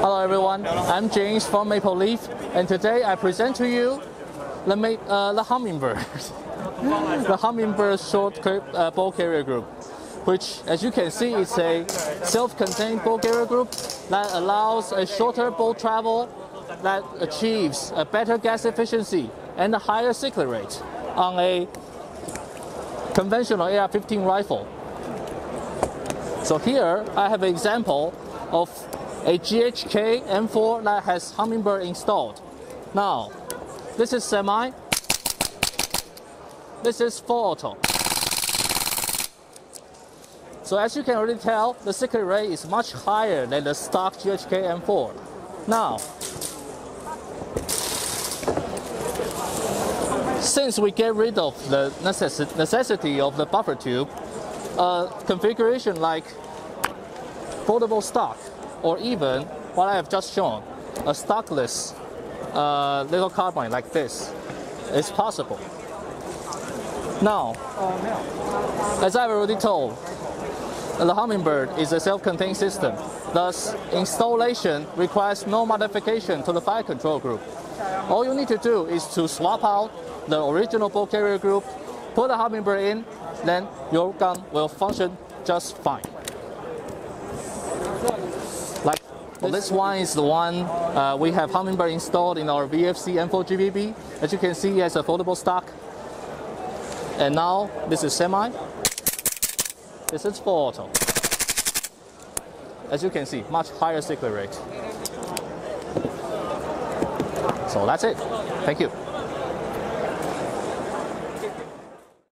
Hello everyone, I'm James from Maple Leaf, and today I present to you the Hummingbird. The Hummingbird Short Bolt Carrier Group, which, as you can see, is a self-contained bolt carrier group that allows a shorter bolt travel that achieves a better gas efficiency and a higher cycling rate on a conventional AR-15 rifle. So here I have an example of a GHK M4 that has Hummingbird installed. Now, this is semi, this is full auto. So as you can already tell, the cycling rate is much higher than the stock GHK M4. Now, since we get rid of the necessity of the buffer tube, configuration like foldable stock, or even what I have just shown, a stockless little carbine like this, is possible. Now, as I've already told, the Hummingbird is a self-contained system, thus installation requires no modification to the fire control group. All you need to do is to swap out the original bolt carrier group, put the Hummingbird in, then your gun will function just fine. Well, this one is the one we have Hummingbird installed in our VFC M4 GBB. As you can see, it has a foldable stock. And now, this is semi. This is full auto. As you can see, much higher cycling rate. So that's it. Thank you.